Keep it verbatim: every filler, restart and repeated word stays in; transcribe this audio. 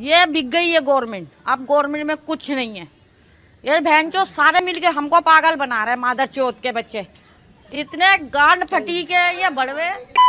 ये बिक गई है गवर्नमेंट, अब गवर्नमेंट में कुछ नहीं है। ये भैंचो सारे मिलके हमको पागल बना रहे हैं मादर चौथ के बच्चे, इतने गांड फटी के ये बड़वे।